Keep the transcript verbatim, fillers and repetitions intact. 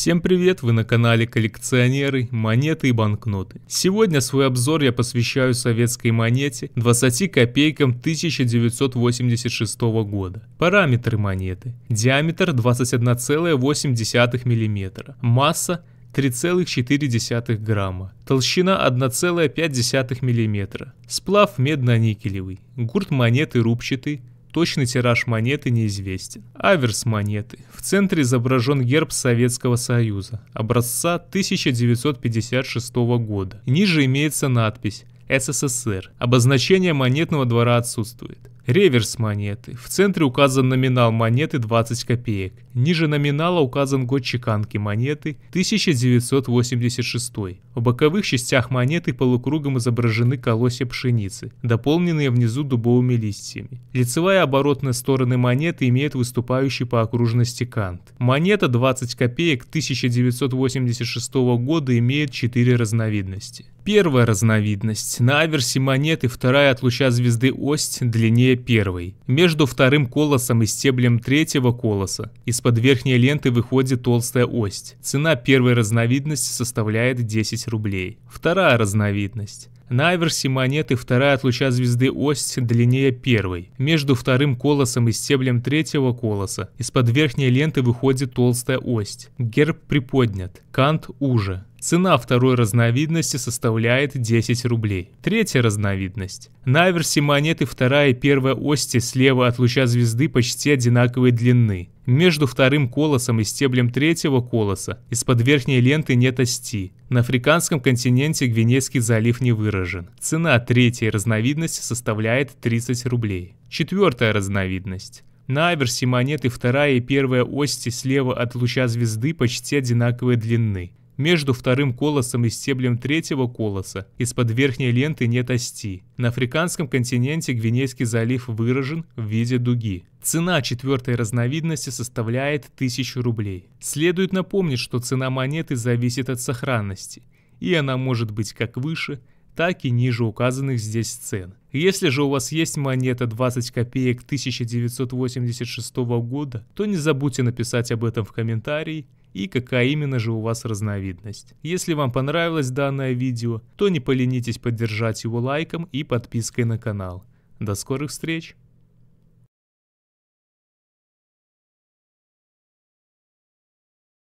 Всем привет, вы на канале Коллекционеры, монеты и банкноты. Сегодня свой обзор я посвящаю советской монете двадцати копейкам тысяча девятьсот восемьдесят шестого года. Параметры монеты. Диаметр двадцать один и восемь десятых миллиметра. Масса три и четыре десятых грамма. Толщина один и пять десятых миллиметра. Сплав медно-никелевый. Гурт монеты рубчатый. Точный тираж монеты неизвестен. Аверс монеты. В центре изображен герб Советского Союза, образца тысяча девятьсот пятьдесят шестого года. Ниже имеется надпись «эс эс эс эр». Обозначение монетного двора отсутствует. Реверс монеты. В центре указан номинал монеты двадцать копеек. Ниже номинала указан год чеканки монеты тысяча девятьсот восемьдесят шестой. В боковых частях монеты полукругом изображены колосья пшеницы, дополненные внизу дубовыми листьями. Лицевая и оборотная стороны монеты имеют выступающий по окружности кант. Монета двадцать копеек тысяча девятьсот восемьдесят шестого года имеет четыре разновидности. Первая разновидность. На аверсе монеты вторая от луча звезды Ость длиннее первой. Между вторым колосом и стеблем третьего колоса из-под верхней ленты выходит толстая ость. Цена первой разновидности составляет десять рублей. Вторая разновидность. На аверсе монеты вторая от луча звезды Ость длиннее первой. Между вторым колосом и стеблем третьего колоса из-под верхней ленты выходит толстая ость. Герб приподнят, кант уже. Цена второй разновидности составляет десять рублей. Третья разновидность. На аверсе монеты вторая и первая ости слева от луча звезды почти одинаковой длины. Между вторым колосом и стеблем третьего колоса из-под верхней ленты нет ости. На африканском континенте Гвинейский залив не выражен. Цена третьей разновидности составляет тридцать рублей. Четвертая разновидность. На аверсе монеты вторая и первая ости слева от луча звезды почти одинаковой длины. Между вторым колосом и стеблем третьего колоса из-под верхней ленты нет ости. На африканском континенте Гвинейский залив выражен в виде дуги. Цена четвертой разновидности составляет тысячу рублей. Следует напомнить, что цена монеты зависит от сохранности, и она может быть как выше, так и ниже указанных здесь цен. Если же у вас есть монета двадцать копеек тысяча девятьсот восемьдесят шестого года, то не забудьте написать об этом в комментарии, и какая именно же у вас разновидность. Если вам понравилось данное видео, то не поленитесь поддержать его лайком и подпиской на канал. До скорых встреч!